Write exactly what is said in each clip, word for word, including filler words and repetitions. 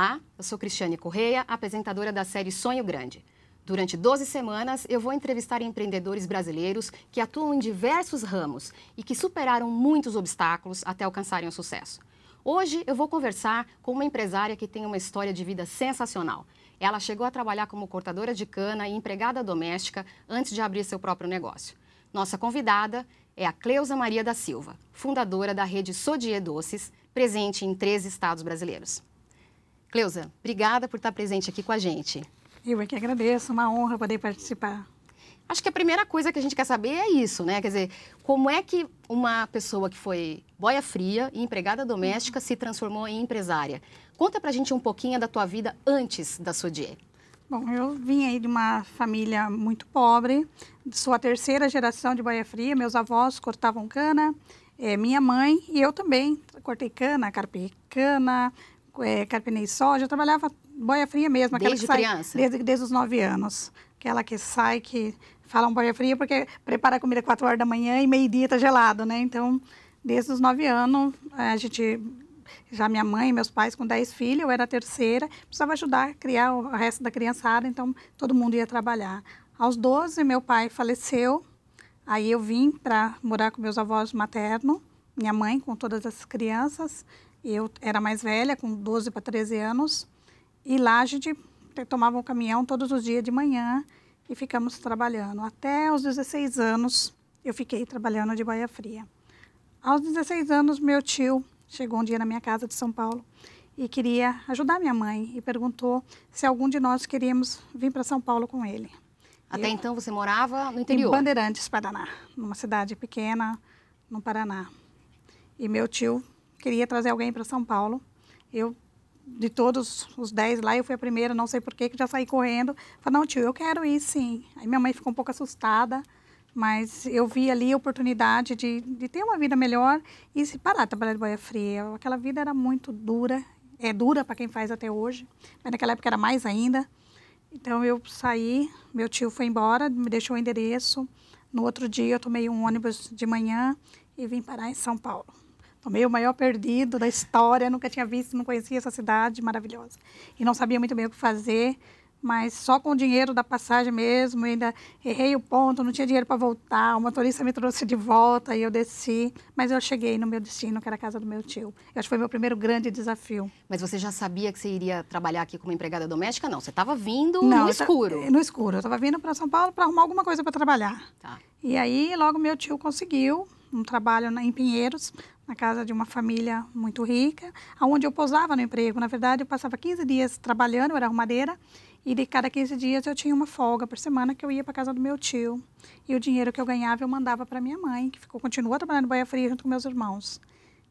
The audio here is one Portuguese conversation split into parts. Olá, eu sou Cristiane Correia, apresentadora da série Sonho Grande. Durante doze semanas, eu vou entrevistar empreendedores brasileiros que atuam em diversos ramos e que superaram muitos obstáculos até alcançarem o sucesso. Hoje, eu vou conversar com uma empresária que tem uma história de vida sensacional. Ela chegou a trabalhar como cortadora de cana e empregada doméstica antes de abrir seu próprio negócio. Nossa convidada é a Cleusa Maria da Silva, fundadora da rede Sodiê Doces, presente em treze estados brasileiros. Cleusa, obrigada por estar presente aqui com a gente. Eu é que agradeço, uma honra poder participar. Acho que a primeira coisa que a gente quer saber é isso, né? Quer dizer, como é que uma pessoa que foi boia fria e empregada doméstica se transformou em empresária? Conta pra gente um pouquinho da tua vida antes da Sodiê. Bom, eu vim aí de uma família muito pobre, sou a terceira geração de boia fria, meus avós cortavam cana, é, minha mãe e eu também. Cortei cana, carpei cana, é, carpinei soja, eu trabalhava boia fria mesmo. Desde que criança? Sai, desde, desde os nove anos. Aquela que sai, que fala um boia fria, porque prepara a comida quatro horas da manhã e meio-dia está gelado, né? Então, desde os nove anos, a gente, já minha mãe e meus pais com dez filhos, eu era a terceira, precisava ajudar a criar o resto da criançada, então todo mundo ia trabalhar. Aos doze, meu pai faleceu, aí eu vim para morar com meus avós maternos, minha mãe com todas as crianças, eu era mais velha, com doze para treze anos, e lá a gente tomava um caminhão todos os dias de manhã e ficamos trabalhando. Até os dezesseis anos, eu fiquei trabalhando de boia fria. Aos dezesseis anos, meu tio chegou um dia na minha casa de São Paulo e queria ajudar minha mãe e perguntou se algum de nós queríamos vir para São Paulo com ele. Até eu, então, você morava no interior? Em Bandeirantes, Paraná, numa cidade pequena no Paraná. E meu tio queria trazer alguém para São Paulo. Eu De todos os dez lá, eu fui a primeira, não sei porquê, que já saí correndo. Falei, não, tio, eu quero ir sim. Aí minha mãe ficou um pouco assustada, mas eu vi ali a oportunidade de, de ter uma vida melhor e se parar de trabalhar de boia fria. Aquela vida era muito dura, é dura para quem faz até hoje, mas naquela época era mais ainda. Então eu saí, meu tio foi embora, me deixou o endereço. No outro dia eu tomei um ônibus de manhã e vim parar em São Paulo. Tomei o maior perdido da história, nunca tinha visto, não conhecia essa cidade maravilhosa. E não sabia muito bem o que fazer, mas só com o dinheiro da passagem mesmo, ainda errei o ponto, não tinha dinheiro para voltar, o motorista me trouxe de volta e eu desci. Mas eu cheguei no meu destino, que era a casa do meu tio. Eu acho que foi meu primeiro grande desafio. Mas você já sabia que você iria trabalhar aqui como empregada doméstica? Não, você estava vindo não, no escuro. Tá, no escuro, eu estava vindo para São Paulo para arrumar alguma coisa para trabalhar. Tá. E aí, logo meu tio conseguiu um trabalho em Pinheiros, na casa de uma família muito rica, onde eu pousava no emprego. Na verdade, eu passava quinze dias trabalhando, eu era arrumadeira, e de cada quinze dias eu tinha uma folga por semana que eu ia para a casa do meu tio. E o dinheiro que eu ganhava eu mandava para minha mãe, que ficou, continuou trabalhando boia fria junto com meus irmãos.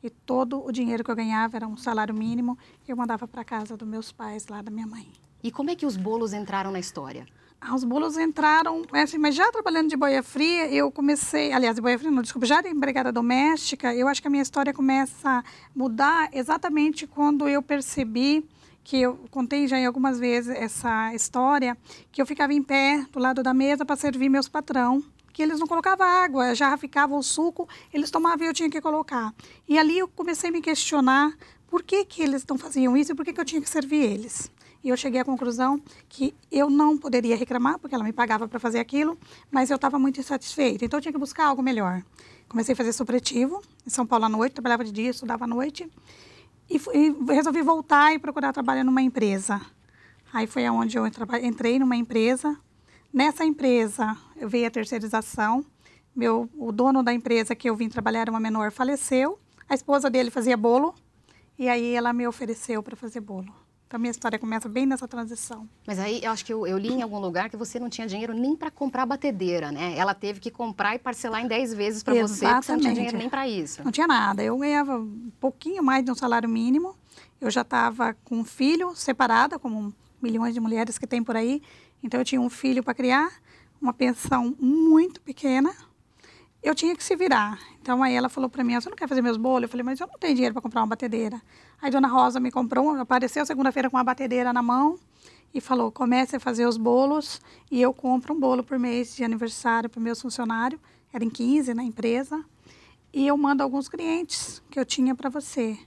E todo o dinheiro que eu ganhava era um salário mínimo que eu mandava para a casa dos meus pais, lá da minha mãe. E como é que os bolos entraram na história? Ah, os bolos entraram, assim, mas já trabalhando de boia fria, eu comecei, aliás, de boia fria não, desculpa, já de empregada doméstica, eu acho que a minha história começa a mudar exatamente quando eu percebi, que eu contei já em algumas vezes essa história, que eu ficava em pé do lado da mesa para servir meus patrão, que eles não colocavam água, já ficava o suco, eles tomavam e eu tinha que colocar. E ali eu comecei a me questionar por que que eles não faziam isso e por que que eu tinha que servir eles. E eu cheguei à conclusão que eu não poderia reclamar, porque ela me pagava para fazer aquilo, mas eu estava muito insatisfeita, então eu tinha que buscar algo melhor. Comecei a fazer supletivo em São Paulo à noite, trabalhava de dia, estudava à noite, e, fui, e resolvi voltar e procurar trabalho numa empresa. Aí foi onde eu entrei numa empresa. Nessa empresa, eu vi a terceirização. Meu, o dono da empresa que eu vim trabalhar era uma menor, faleceu. A esposa dele fazia bolo, e aí ela me ofereceu para fazer bolo. Então, a minha história começa bem nessa transição. Mas aí, eu acho que eu, eu li em algum lugar que você não tinha dinheiro nem para comprar batedeira, né? Ela teve que comprar e parcelar em dez vezes para você, porque você não tinha dinheiro nem para isso. Não tinha nada. Eu ganhava um pouquinho mais de um salário mínimo. Eu já estava com um filho, separada, como milhões de mulheres que tem por aí. Então, eu tinha um filho para criar, uma pensão muito pequena. Eu tinha que se virar. Então, aí ela falou para mim, você não quer fazer meus bolos? Eu falei, mas eu não tenho dinheiro para comprar uma batedeira. Aí Dona Rosa me comprou, apareceu segunda-feira com uma batedeira na mão e falou, comece a fazer os bolos e eu compro um bolo por mês de aniversário para meus funcionários, era em quinze na empresa, e eu mando alguns clientes que eu tinha para você.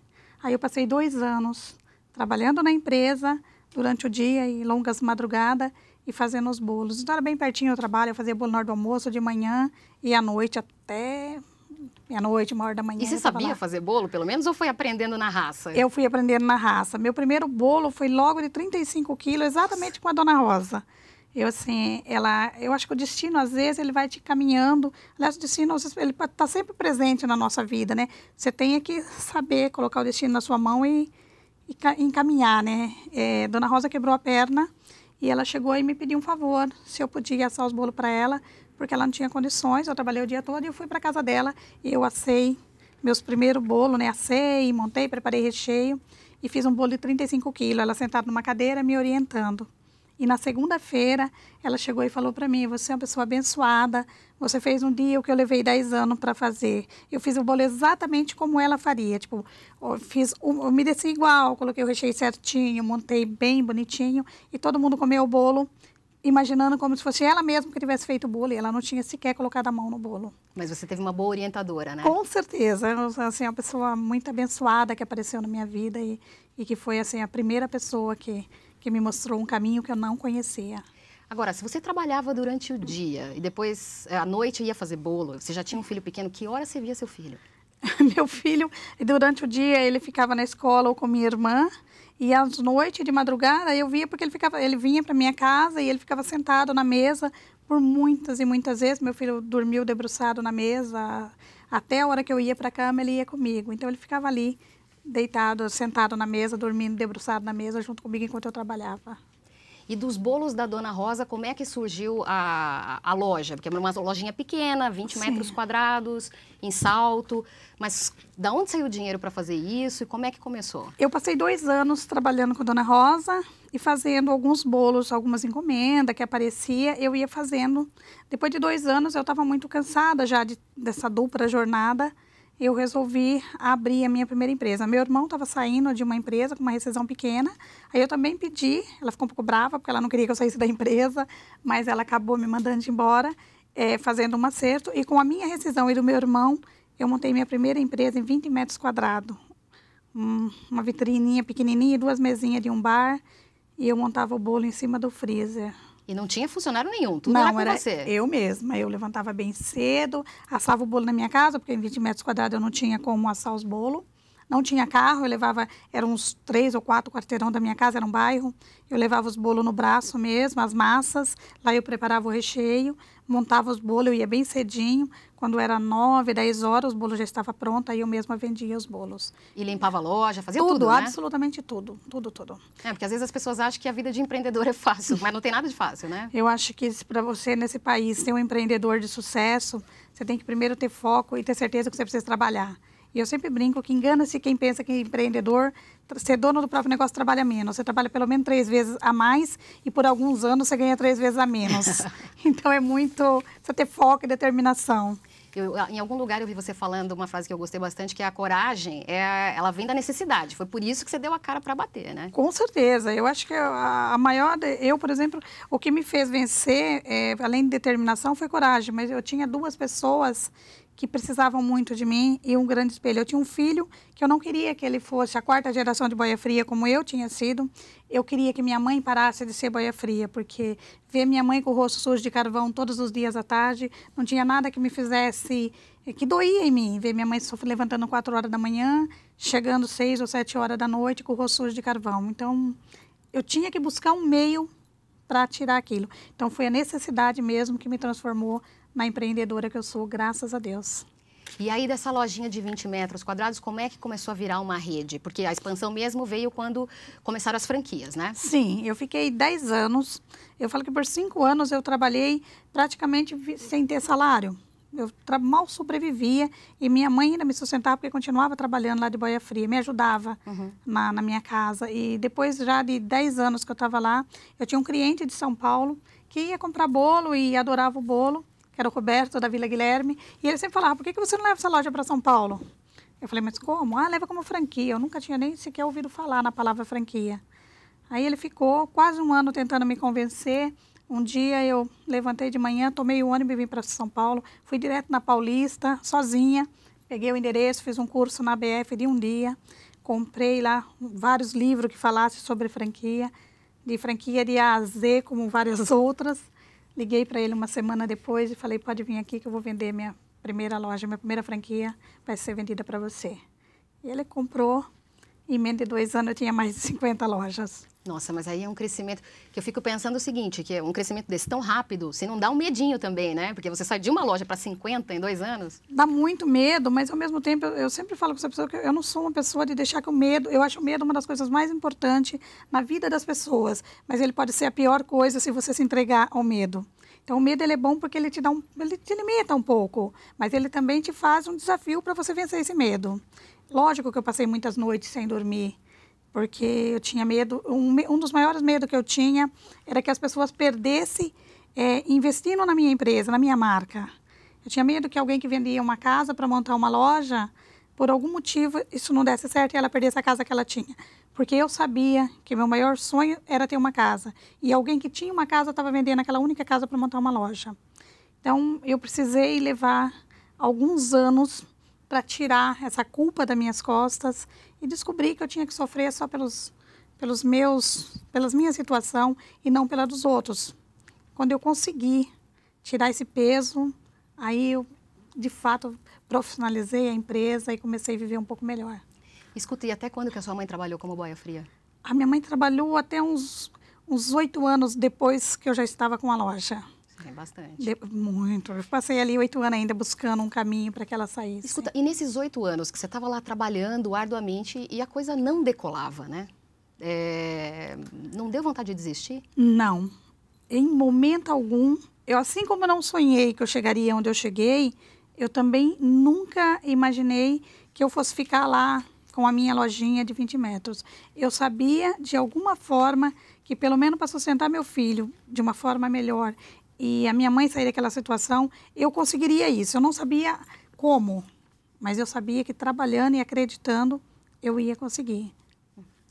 Aí eu passei dois anos trabalhando na empresa durante o dia e longas madrugadas e fazendo os bolos. Então, era bem pertinho o trabalho, eu fazia bolo na hora do almoço, de manhã e à noite até meia-noite, uma hora da manhã. E você sabia lá fazer bolo, pelo menos, ou foi aprendendo na raça? Eu fui aprendendo na raça. Meu primeiro bolo foi logo de trinta e cinco quilos, exatamente. Nossa. Com a Dona Rosa. Eu, assim, ela, eu acho que o destino, às vezes, ele vai te caminhando. Aliás, o destino, ele está sempre presente na nossa vida, né? Você tem que saber colocar o destino na sua mão e, e encaminhar, né? É, Dona Rosa quebrou a perna e ela chegou e me pediu um favor, se eu podia assar os bolos para ela, porque ela não tinha condições. Eu trabalhei o dia todo e eu fui para casa dela e eu assei meus primeiros bolos, né? Assei, montei, preparei recheio e fiz um bolo de trinta e cinco quilos. Ela sentada numa cadeira, me orientando. E na segunda-feira, ela chegou e falou para mim, você é uma pessoa abençoada, você fez um dia o que eu levei dez anos para fazer. Eu fiz o bolo exatamente como ela faria, tipo, eu fiz, eu me desci igual, coloquei o recheio certinho, montei bem bonitinho e todo mundo comeu o bolo, imaginando como se fosse ela mesma que tivesse feito o bolo e ela não tinha sequer colocado a mão no bolo. Mas você teve uma boa orientadora, né? Com certeza, assim, uma pessoa muito abençoada que apareceu na minha vida e, e que foi, assim, a primeira pessoa que... que me mostrou um caminho que eu não conhecia. Agora, se você trabalhava durante o dia e depois, à noite, ia fazer bolo, você já tinha um filho pequeno, que hora você via seu filho? Meu filho, durante o dia, ele ficava na escola ou com minha irmã, e às noites, de madrugada, eu via porque ele, ficava, ele vinha para minha casa e ele ficava sentado na mesa por muitas e muitas vezes. Meu filho dormiu debruçado na mesa, até a hora que eu ia para a cama, ele ia comigo. Então, ele ficava ali, deitado, sentado na mesa, dormindo, debruçado na mesa, junto comigo enquanto eu trabalhava. E dos bolos da Dona Rosa, como é que surgiu a, a loja? Porque é uma lojinha pequena, vinte Sim. metros quadrados, em Salto. Mas da onde saiu o dinheiro para fazer isso e como é que começou? Eu passei dois anos trabalhando com a Dona Rosa e fazendo alguns bolos, algumas encomendas que aparecia, eu ia fazendo. Depois de dois anos, eu estava muito cansada já de, dessa dupla jornada. Eu resolvi abrir a minha primeira empresa. Meu irmão estava saindo de uma empresa com uma rescisão pequena, aí eu também pedi, ela ficou um pouco brava, porque ela não queria que eu saísse da empresa, mas ela acabou me mandando embora, é, fazendo um acerto. E com a minha rescisão e do meu irmão, eu montei minha primeira empresa em vinte metros quadrados. Um, uma vitrininha pequenininha, duas mesinhas de um bar, e eu montava o bolo em cima do freezer. E não tinha funcionário nenhum, tudo não, era com você? Não, era eu mesma. Eu levantava bem cedo, assava o bolo na minha casa, porque em vinte metros quadrados eu não tinha como assar os bolos. Não tinha carro, eu levava, eram uns três ou quatro quarteirão da minha casa, era um bairro. Eu levava os bolos no braço mesmo, as massas. Lá eu preparava o recheio, montava os bolos, eu ia bem cedinho. Quando era nove, dez horas, os bolos já estavam prontos, aí eu mesma vendia os bolos. E limpava a loja, fazia tudo, tudo, né? Absolutamente tudo, tudo, tudo. É, porque às vezes as pessoas acham que a vida de empreendedor é fácil, mas não tem nada de fácil, né? Eu acho que para você, nesse país, ser um empreendedor de sucesso, você tem que primeiro ter foco e ter certeza que você precisa trabalhar. E eu sempre brinco que engana-se quem pensa que empreendedor, ser dono do próprio negócio, trabalha menos. Você trabalha pelo menos três vezes a mais e por alguns anos você ganha três vezes a menos. Então é muito, você ter foco e determinação. Eu, em algum lugar eu vi você falando uma frase que eu gostei bastante, que é a coragem, é, ela vem da necessidade. Foi por isso que você deu a cara para bater, né? Com certeza. Eu acho que a, a maior... Eu, por exemplo, o que me fez vencer, é, além de determinação, foi coragem. Mas eu tinha duas pessoas que precisavam muito de mim e um grande espelho. Eu tinha um filho que eu não queria que ele fosse a quarta geração de boia fria, como eu tinha sido. Eu queria que minha mãe parasse de ser boia fria, porque ver minha mãe com o rosto sujo de carvão todos os dias à tarde, não tinha nada que me fizesse, que doía em mim. Ver minha mãe sofrer, levantando quatro horas da manhã, chegando seis ou sete horas da noite com o rosto sujo de carvão. Então, eu tinha que buscar um meio para tirar aquilo. Então, foi a necessidade mesmo que me transformou na empreendedora que eu sou, graças a Deus. E aí, dessa lojinha de vinte metros quadrados, como é que começou a virar uma rede? Porque a expansão mesmo veio quando começaram as franquias, né? Sim, eu fiquei dez anos. Eu falo que por cinco anos eu trabalhei praticamente sem ter salário. Eu mal sobrevivia e minha mãe ainda me sustentava porque continuava trabalhando lá de boia fria, me ajudava uhum. na, na minha casa. E depois já de dez anos que eu estava lá, eu tinha um cliente de São Paulo que ia comprar bolo e adorava o bolo, que era o Roberto, da Vila Guilherme, e ele sempre falava, por que você não leva essa loja para São Paulo? Eu falei, mas como? Ah, leva como franquia. Eu nunca tinha nem sequer ouvido falar na palavra franquia. Aí ele ficou quase um ano tentando me convencer. Um dia eu levantei de manhã, tomei o ônibus e vim para São Paulo, fui direto na Paulista, sozinha, peguei o endereço, fiz um curso na A B F de um dia, comprei lá vários livros que falassem sobre franquia, de franquia de A a Z, como várias outras. Liguei para ele uma semana depois e falei, pode vir aqui que eu vou vender minha primeira loja, minha primeira franquia vai ser vendida para você. E ele comprou, em menos de dois anos eu tinha mais de cinquenta lojas. Nossa, mas aí é um crescimento que eu fico pensando o seguinte, que é um crescimento desse tão rápido, se não dá um medinho também, né? Porque você sai de uma loja para cinquenta em dois anos. Dá muito medo, mas ao mesmo tempo eu, eu sempre falo para essa pessoa que eu não sou uma pessoa de deixar que o medo, eu acho o medo uma das coisas mais importantes na vida das pessoas, mas ele pode ser a pior coisa se você se entregar ao medo. Então o medo ele é bom porque ele te dá um, ele te limita um pouco, mas ele também te faz um desafio para você vencer esse medo. Lógico que eu passei muitas noites sem dormir, porque eu tinha medo, um, um dos maiores medos que eu tinha era que as pessoas perdessem, é, investindo na minha empresa, na minha marca. Eu tinha medo que alguém que vendia uma casa para montar uma loja, por algum motivo isso não desse certo e ela perdesse a casa que ela tinha. Porque eu sabia que meu maior sonho era ter uma casa. E alguém que tinha uma casa estava vendendo aquela única casa para montar uma loja. Então, eu precisei levar alguns anos para tirar essa culpa das minhas costas e descobri que eu tinha que sofrer só pelos, pelos meus, pelas minha situação e não pela dos outros. Quando eu consegui tirar esse peso, aí eu, de fato, profissionalizei a empresa e comecei a viver um pouco melhor. Escuta, e até quando que a sua mãe trabalhou como boia fria? A minha mãe trabalhou até uns oito anos depois que eu já estava com a loja. É bastante. De, muito. Eu passei ali oito anos ainda buscando um caminho para que ela saísse. Escuta, e nesses oito anos que você estava lá trabalhando arduamente e a coisa não decolava, né? É, não deu vontade de desistir? Não. Em momento algum, eu, assim como eu não sonhei que eu chegaria onde eu cheguei, eu também nunca imaginei que eu fosse ficar lá com a minha lojinha de vinte metros. Eu sabia, de alguma forma, que pelo menos para sustentar meu filho de uma forma melhor e a minha mãe sair daquela situação, eu conseguiria isso. Eu não sabia como, mas eu sabia que trabalhando e acreditando, eu ia conseguir.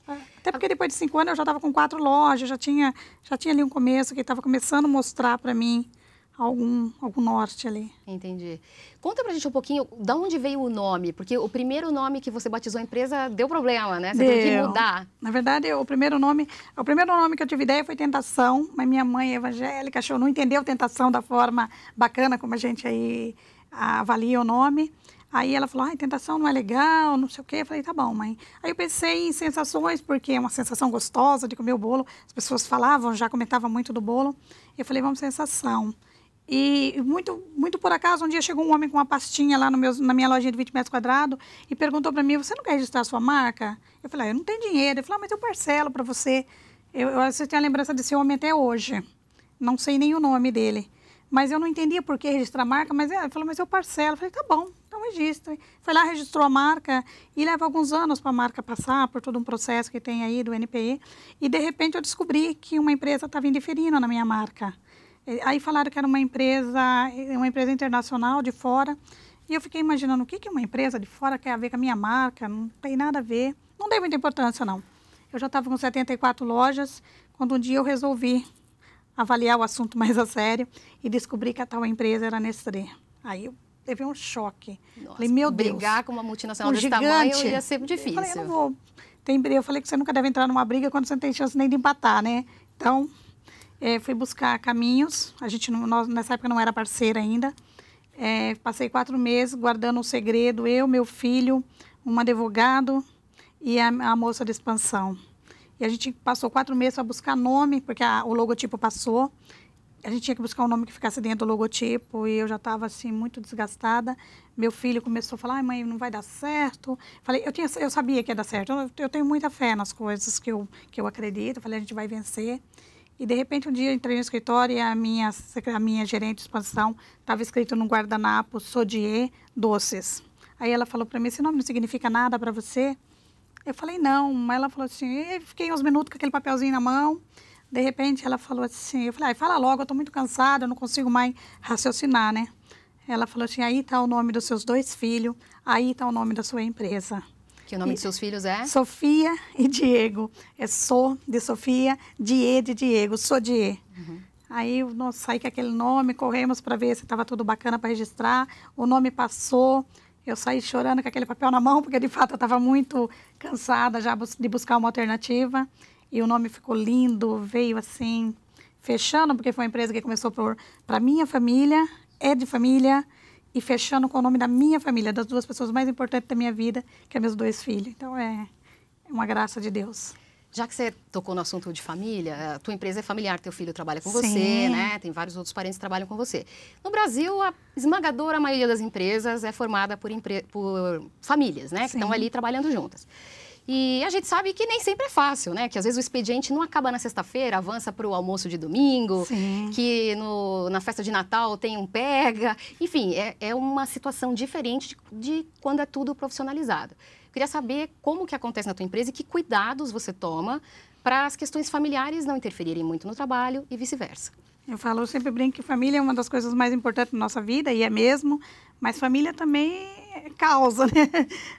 Até porque depois de cinco anos eu já estava com quatro lojas, já tinha, já tinha ali um começo que estava começando a mostrar para mim algum, algum norte ali. Entendi. Conta pra gente um pouquinho de onde veio o nome, porque o primeiro nome que você batizou a empresa deu problema, né? Você teve que mudar. Na verdade, eu, o primeiro nome, o primeiro nome que eu tive ideia foi Tentação, mas minha mãe é evangélica, achou, não entendeu Tentação da forma bacana como a gente aí avalia o nome. Aí ela falou, ai, Tentação não é legal, não sei o quê. Eu falei, tá bom, mãe. Aí eu pensei em sensações, porque é uma sensação gostosa de comer o bolo. As pessoas falavam, já comentavam muito do bolo. Eu falei, vamos, Sensação. E muito, muito por acaso, um dia chegou um homem com uma pastinha lá no meu, na minha lojinha de vinte metros quadrados e perguntou para mim, você não quer registrar a sua marca? Eu falei, ah, eu não tenho dinheiro. Ele falou, ah, mas eu parcelo para você. Eu, eu, você tem a lembrança desse homem até hoje. Não sei nem o nome dele. Mas eu não entendia por que registrar a marca, mas ele falou, mas eu parcelo. Eu falei, tá bom, então registra. Foi lá, registrou a marca e leva alguns anos para a marca passar por todo um processo que tem aí do N P I. E, de repente, eu descobri que uma empresa estava indeferindo na minha marca. Aí falaram que era uma empresa, uma empresa internacional de fora. E eu fiquei imaginando, o que que uma empresa de fora quer a ver com a minha marca? Não tem nada a ver. Não dei muita importância, não. Eu já estava com setenta e quatro lojas, quando um dia eu resolvi avaliar o assunto mais a sério e descobri que a tal empresa era Nestlé. Aí eu teve um choque. Nossa, falei, meu Deus. Brigar com uma multinacional um desse gigante. Tamanho ia ser difícil. Eu falei, eu não vou. Tem, eu falei que você nunca deve entrar numa briga quando você não tem chance nem de empatar, né? Então... É, fui buscar caminhos, a gente não, nós, nessa época não era parceira ainda. É, passei quatro meses guardando um segredo, eu, meu filho, um advogado e a, a moça de expansão. E a gente passou quatro meses para buscar nome, porque a, o logotipo passou. A gente tinha que buscar um nome que ficasse dentro do logotipo e eu já estava assim, muito desgastada. Meu filho começou a falar, ai, mãe, não vai dar certo. Falei, eu, tinha, eu sabia que ia dar certo, eu, eu tenho muita fé nas coisas que eu, que eu acredito. Falei, a gente vai vencer. E, de repente, um dia eu entrei no escritório e a minha, a minha gerente de expansão estava escrito num guardanapo, Sodiê Doces. Aí ela falou para mim, esse nome não significa nada para você? Eu falei, não. Ela falou assim, eu fiquei uns minutos com aquele papelzinho na mão. De repente, ela falou assim, eu falei, ai, fala logo, eu estou muito cansada, eu não consigo mais raciocinar, né? Ela falou assim, aí está o nome dos seus dois filhos, aí está o nome da sua empresa. Que o nome e, dos seus filhos é? Sofia e Diego. É So de Sofia, Die de Diego, Sodiê. Uhum. Aí nós saí com aquele nome, corremos para ver se estava tudo bacana para registrar. O nome passou Eu saí chorando com aquele papel na mão, porque de fato eu estava muito cansada já de buscar uma alternativa. E o nome ficou lindo, veio assim, fechando, porque foi uma empresa que começou para minha família, é de família, e fechando com o nome da minha família, das duas pessoas mais importantes da minha vida, que é meus dois filhos. Então é uma graça de Deus. Já que você tocou no assunto de família, a tua empresa é familiar, teu filho trabalha com Sim. você, né? Tem vários outros parentes que trabalham com você. No Brasil, a esmagadora maioria das empresas é formada por, empre... por famílias, né? Sim. Que estão ali trabalhando juntas. E a gente sabe que nem sempre é fácil, né? Que às vezes o expediente não acaba na sexta-feira, avança para o almoço de domingo, Sim. que no, na festa de Natal tem um pega. Enfim, é, é uma situação diferente de, de quando é tudo profissionalizado. Eu queria saber como que acontece na tua empresa e que cuidados você toma para as questões familiares não interferirem muito no trabalho e vice-versa. Eu falo, eu sempre brinco que família é uma das coisas mais importantes da nossa vida, e é mesmo, mas família também causa, né?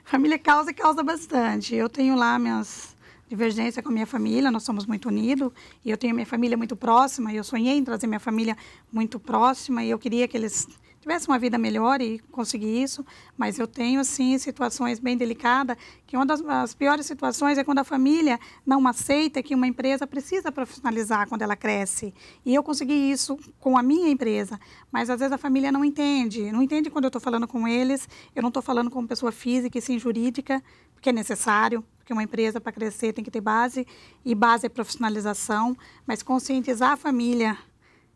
Família causa e causa bastante. Eu tenho lá minhas divergências com a minha família, nós somos muito unidos, e eu tenho minha família muito próxima, e eu sonhei em trazer minha família muito próxima, e eu queria que eles tivesse uma vida melhor e conseguir isso, mas eu tenho, assim, situações bem delicadas, que uma das as piores situações é quando a família não aceita que uma empresa precisa profissionalizar quando ela cresce. E eu consegui isso com a minha empresa, mas às vezes a família não entende. Não entende quando eu estou falando com eles, eu não estou falando como pessoa física e sim jurídica, porque é necessário. Porque uma empresa, para crescer, tem que ter base, e base é profissionalização, mas conscientizar a família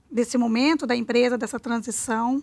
desse momento da empresa, dessa transição,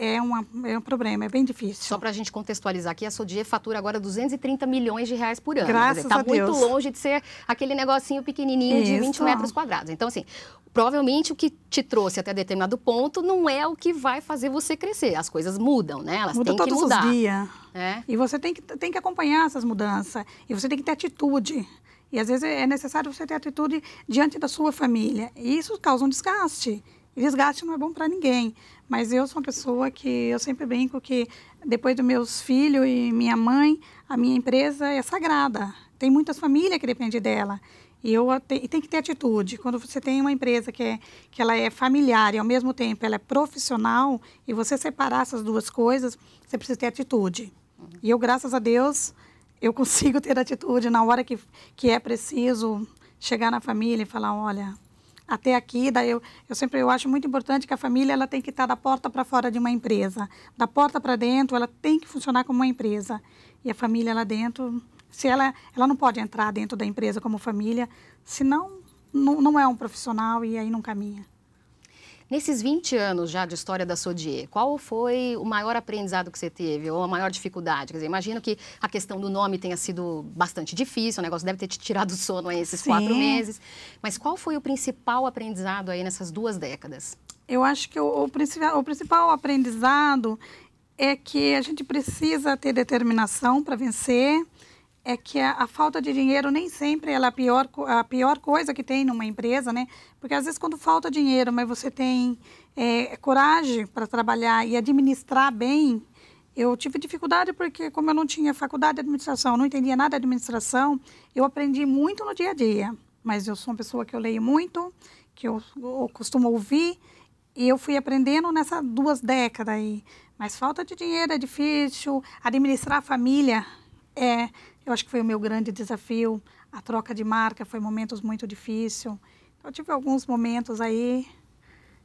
É, uma, é um problema, é bem difícil. Só para a gente contextualizar aqui, a Sodiê fatura agora duzentos e trinta milhões de reais por ano. Graças a Deus. Está muito longe de ser aquele negocinho pequenininho de vinte metros quadrados. Então, assim, provavelmente o que te trouxe até determinado ponto não é o que vai fazer você crescer. As coisas mudam, né? Elas têm que mudar. Muda todos os dias. É. E você tem que, tem que acompanhar essas mudanças. E você tem que ter atitude. E, às vezes, é necessário você ter atitude diante da sua família. E isso causa um desgaste. E desgaste não é bom para ninguém. Mas eu sou uma pessoa que eu sempre brinco que depois dos meus filhos e minha mãe, a minha empresa é sagrada. Tem muitas famílias que dependem dela. E eu te, tem que ter atitude. Quando você tem uma empresa que, é, que ela é familiar e, ao mesmo tempo, ela é profissional, e você separar essas duas coisas, você precisa ter atitude. E eu, graças a Deus, eu consigo ter atitude na hora que, que é preciso chegar na família e falar, olha, até aqui, daí eu, eu sempre eu acho muito importante que a família ela tem que estar da porta para fora de uma empresa. Da porta para dentro, ela tem que funcionar como uma empresa. E a família lá dentro, se ela, ela não pode entrar dentro da empresa como família, senão não, não é um profissional e aí não caminha. Nesses vinte anos já de história da Sodiê, qual foi o maior aprendizado que você teve ou a maior dificuldade? Quer dizer, imagino que a questão do nome tenha sido bastante difícil, o negócio deve ter te tirado o sono aí esses Sim. quatro meses. Mas qual foi o principal aprendizado aí nessas duas décadas? Eu acho que o, o, principal, o principal aprendizado é que a gente precisa ter determinação para vencer, é que a, a falta de dinheiro nem sempre ela é a pior, a pior coisa que tem numa empresa, né? Porque às vezes quando falta dinheiro, mas você tem é, coragem para trabalhar e administrar bem, eu tive dificuldade porque como eu não tinha faculdade de administração, não entendia nada de administração, eu aprendi muito no dia a dia. Mas eu sou uma pessoa que eu leio muito, que eu, eu costumo ouvir, e eu fui aprendendo nessas duas décadas aí. Mas falta de dinheiro é difícil, administrar a família é... Eu acho que foi o meu grande desafio. A troca de marca foi momentos muito difíceis. Eu tive alguns momentos aí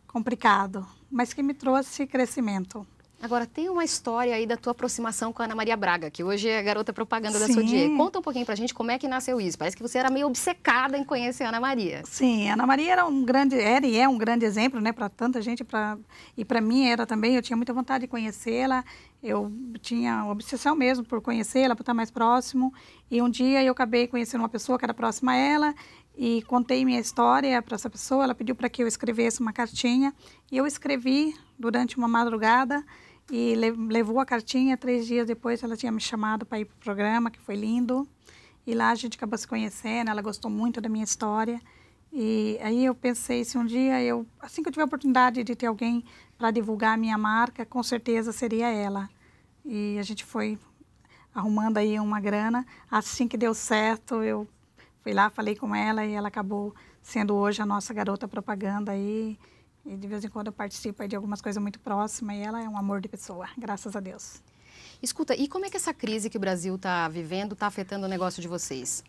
complicado, mas que me trouxe crescimento. Agora, tem uma história aí da tua aproximação com a Ana Maria Braga, que hoje é a garota propaganda Sim. da Sodiê. Conta um pouquinho pra gente como é que nasceu isso. Parece que você era meio obcecada em conhecer a Ana Maria. Sim, a Ana Maria era um grande, era e é um grande exemplo, né, para tanta gente, pra, e para mim era também. Eu tinha muita vontade de conhecê-la, eu tinha obsessão mesmo por conhecê-la, por estar mais próximo. E um dia eu acabei conhecendo uma pessoa que era próxima a ela, e contei minha história para essa pessoa. Ela pediu para que eu escrevesse uma cartinha, e eu escrevi durante uma madrugada, e levou a cartinha. Três dias depois, ela tinha me chamado para ir para o programa, que foi lindo. E lá a gente acabou se conhecendo, ela gostou muito da minha história. E aí eu pensei, se um dia eu, assim que eu tiver a oportunidade de ter alguém para divulgar a minha marca, com certeza seria ela. E a gente foi arrumando aí uma grana. Assim que deu certo, eu fui lá, falei com ela, e ela acabou sendo hoje a nossa garota propaganda aí. E de vez em quando eu participo de algumas coisas muito próximas, e ela é um amor de pessoa, graças a Deus. Escuta, e como é que essa crise que o Brasil está vivendo está afetando o negócio de vocês?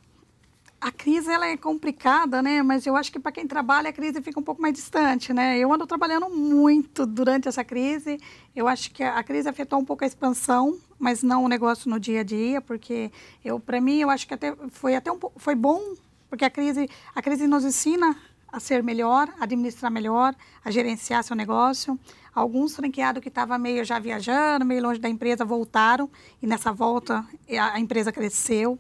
A crise, ela é complicada, né? Mas eu acho que para quem trabalha, a crise fica um pouco mais distante, né? Eu ando trabalhando muito durante essa crise. Eu acho que a crise afetou um pouco a expansão, mas não o negócio no dia a dia, porque eu, para mim, eu acho que até foi até um foi bom, porque a crise, a crise nos ensina a ser melhor, a administrar melhor, a gerenciar seu negócio. Alguns franqueados que estavam meio já viajando, meio longe da empresa, voltaram e nessa volta a empresa cresceu.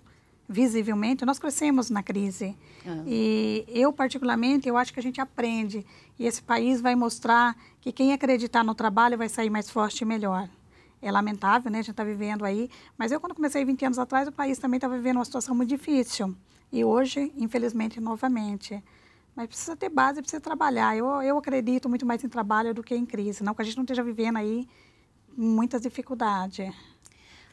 Visivelmente, nós crescemos na crise. Uhum. E eu, particularmente, eu acho que a gente aprende. E esse país vai mostrar que quem acreditar no trabalho vai sair mais forte e melhor. É lamentável, né? A gente está vivendo aí. Mas eu, quando comecei vinte anos atrás, o país também estava vivendo uma situação muito difícil. E hoje, infelizmente, novamente. Mas precisa ter base, precisa trabalhar. Eu, eu acredito muito mais em trabalho do que em crise. Não que a gente não esteja vivendo aí muitas dificuldades.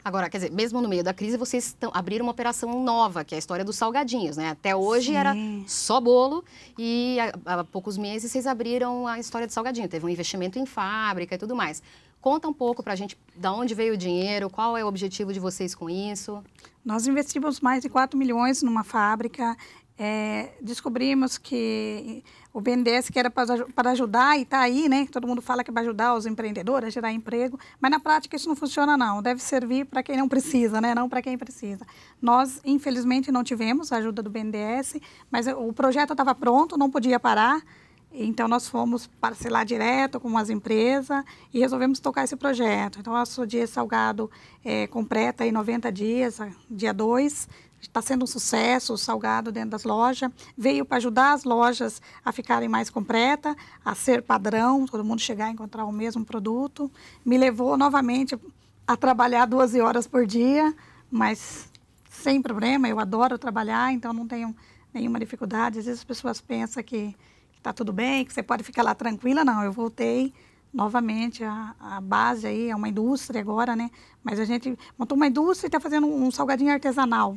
Agora, quer dizer, mesmo no meio da crise, vocês estão, abriram uma operação nova, que é a história dos salgadinhos, né? Até hoje Sim. era só bolo e há, há poucos meses vocês abriram a história de salgadinho. Teve um investimento em fábrica e tudo mais. Conta um pouco pra gente de onde veio o dinheiro, qual é o objetivo de vocês com isso? Nós investimos mais de quatro milhões numa fábrica. É, descobrimos que o B N D E S, que era para, para ajudar e está aí, né? Todo mundo fala que vai ajudar os empreendedores a gerar emprego, mas na prática isso não funciona não, deve servir para quem não precisa, né? Não para quem precisa. Nós, infelizmente, não tivemos a ajuda do B N D E S, mas o projeto estava pronto, não podia parar, então nós fomos parcelar direto com as empresas e resolvemos tocar esse projeto. Então, a Sodiê Salgado é, completa em noventa dias, dia dois, está sendo um sucesso, o salgado dentro das lojas. Veio para ajudar as lojas a ficarem mais completas, a ser padrão, todo mundo chegar e encontrar o mesmo produto. Me levou novamente a trabalhar doze horas por dia, mas sem problema, eu adoro trabalhar, então não tenho nenhuma dificuldade. Às vezes as pessoas pensam que está tudo bem, que você pode ficar lá tranquila. Não, eu voltei novamente a, a base aí, é uma indústria agora, né? Mas a gente montou uma indústria e está fazendo um salgadinho artesanal.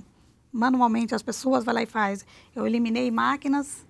Manualmente as pessoas, vai lá e faz. Eu eliminei máquinas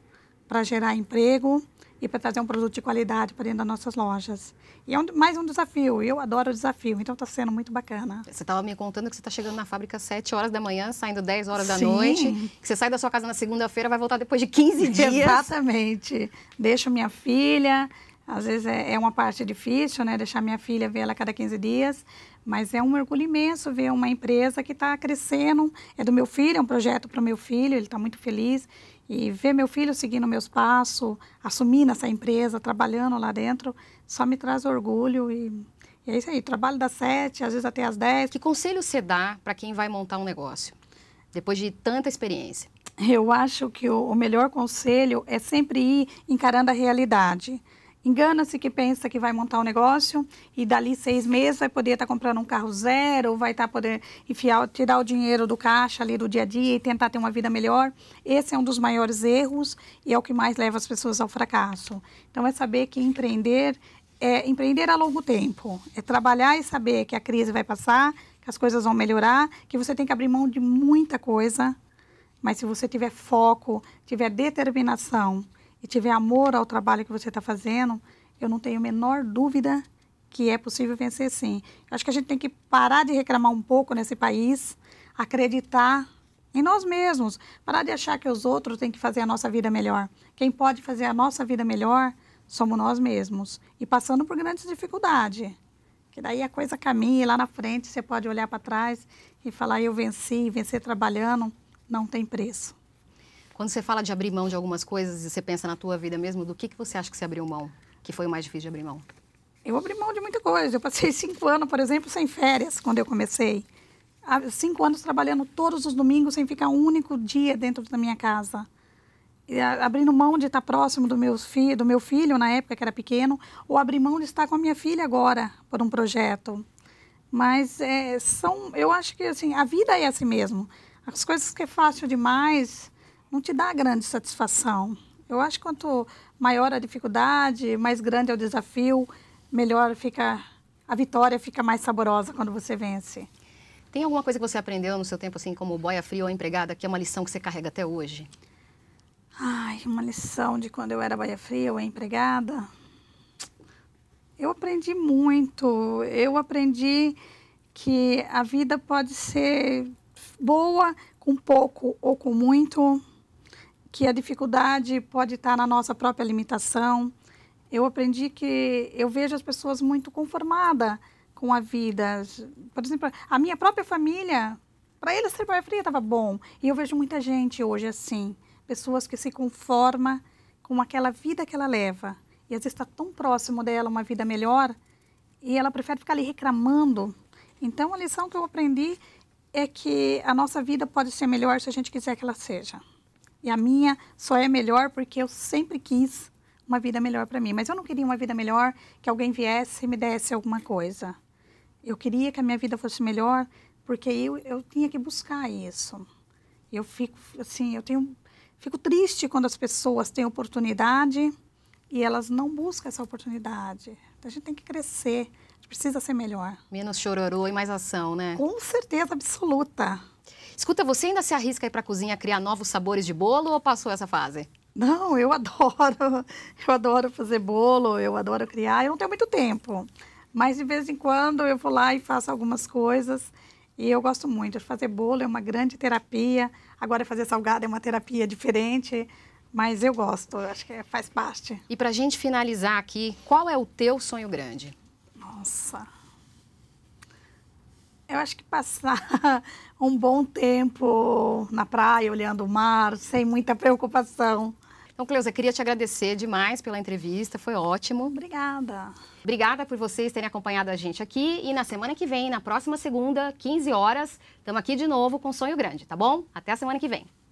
para gerar emprego e para trazer um produto de qualidade para dentro das nossas lojas. E é um, mais um desafio, eu adoro o desafio, então está sendo muito bacana. Você estava me contando que você está chegando na fábrica às sete horas da manhã, saindo dez horas da Sim. noite, que você sai da sua casa na segunda-feira, vai voltar depois de quinze dias. Exatamente. Deixo minha filha, às vezes é, é uma parte difícil, né? Deixar minha filha, ver ela a cada quinze dias. Mas é um orgulho imenso ver uma empresa que está crescendo. É do meu filho, é um projeto para o meu filho, ele está muito feliz. E ver meu filho seguindo meus passos, assumindo essa empresa, trabalhando lá dentro, só me traz orgulho. E, e é isso aí, trabalho das sete, às vezes até às dez. Que conselho você dá para quem vai montar um negócio, depois de tanta experiência? Eu acho que o, o melhor conselho é sempre ir encarando a realidade. Engana-se que pensa que vai montar um negócio e dali seis meses vai poder estar comprando um carro zero, vai estar poder enfiar, tirar o dinheiro do caixa ali do dia a dia e tentar ter uma vida melhor. Esse é um dos maiores erros e é o que mais leva as pessoas ao fracasso. Então é saber que empreender é empreender a longo tempo, é trabalhar e saber que a crise vai passar, que as coisas vão melhorar, que você tem que abrir mão de muita coisa, mas se você tiver foco, tiver determinação, e tiver amor ao trabalho que você está fazendo, eu não tenho a menor dúvida que é possível vencer sim. Acho que a gente tem que parar de reclamar um pouco nesse país, acreditar em nós mesmos, parar de achar que os outros têm que fazer a nossa vida melhor. Quem pode fazer a nossa vida melhor somos nós mesmos e passando por grandes dificuldades. Que daí a coisa caminha e lá na frente você pode olhar para trás e falar eu venci, vencer trabalhando, não tem preço. Quando você fala de abrir mão de algumas coisas e você pensa na tua vida mesmo, do que, que você acha que você abriu mão? Que foi o mais difícil de abrir mão? Eu abri mão de muita coisa. Eu passei cinco anos, por exemplo, sem férias, quando eu comecei. Há cinco anos trabalhando todos os domingos, sem ficar um único dia dentro da minha casa. E abrindo mão de estar próximo do meu, fi, do meu filho, na época que era pequeno, ou abrir mão de estar com a minha filha agora, por um projeto. Mas é, são, eu acho que assim, a vida é assim mesmo. As coisas que é fácil demais não te dá grande satisfação. Eu acho que quanto maior a dificuldade, mais grande é o desafio, melhor fica a vitória, fica mais saborosa quando você vence. Tem alguma coisa que você aprendeu no seu tempo, assim, como boia fria ou empregada, que é uma lição que você carrega até hoje? Ai, uma lição de quando eu era boia fria ou empregada? Eu aprendi muito. Eu aprendi que a vida pode ser boa com pouco ou com muito, que a dificuldade pode estar na nossa própria limitação. Eu aprendi que eu vejo as pessoas muito conformadas com a vida. Por exemplo, a minha própria família, para eles ser pai fria estava bom. E eu vejo muita gente hoje assim, pessoas que se conformam com aquela vida que ela leva. E às vezes está tão próximo dela uma vida melhor e ela prefere ficar ali reclamando. Então, a lição que eu aprendi é que a nossa vida pode ser melhor se a gente quiser que ela seja. E a minha só é melhor porque eu sempre quis uma vida melhor para mim. Mas eu não queria uma vida melhor que alguém viesse e me desse alguma coisa. Eu queria que a minha vida fosse melhor porque eu, eu tinha que buscar isso. Eu fico assim, eu tenho, fico triste quando as pessoas têm oportunidade e elas não buscam essa oportunidade. Então, a gente tem que crescer. Precisa ser melhor. Menos chororô e mais ação, né? Com certeza absoluta. Escuta, você ainda se arrisca a ir para a cozinha criar novos sabores de bolo ou passou essa fase? Não, eu adoro. Eu adoro fazer bolo, eu adoro criar. Eu não tenho muito tempo, mas de vez em quando eu vou lá e faço algumas coisas. E eu gosto muito de fazer bolo, é uma grande terapia. Agora fazer salgado é uma terapia diferente. Mas eu gosto, acho que faz parte. E para a gente finalizar aqui, qual é o teu sonho grande? Nossa, eu acho que passar um bom tempo na praia, olhando o mar, sem muita preocupação. Então, Cleusa, queria te agradecer demais pela entrevista, foi ótimo. Obrigada. Obrigada por vocês terem acompanhado a gente aqui e na semana que vem, na próxima segunda, quinze horas, estamos aqui de novo com Sonho Grande, tá bom? Até a semana que vem.